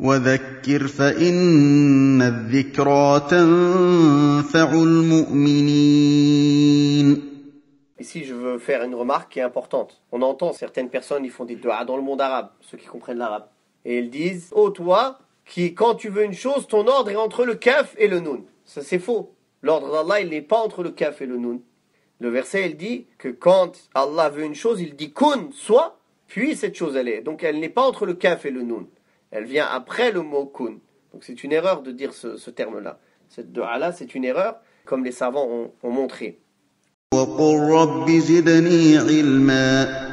وذكر فإن الذكرى تنفع المؤمنين. Ici, je veux faire une remarque qui est importante. On entend certaines personnes, ils font des doua dans le monde arabe, ceux qui comprennent l'arabe. Et ils disent, ô toi, qui quand tu veux une chose, ton ordre est entre le kaf et le nun. Ça, c'est faux. L'ordre d'Allah, il n'est pas entre le kaf et le nun. Le verset, il dit que quand Allah veut une chose, il dit kun, soit, puis cette chose, elle est. Donc, elle n'est pas entre le kaf et le nun. Elle vient après le mot kun. Donc, c'est une erreur de dire ce terme-là. Cette doua-là, c'est une erreur, comme les savants ont montré. وَقُلْ رَبِّ زِدْنِي عِلْمًا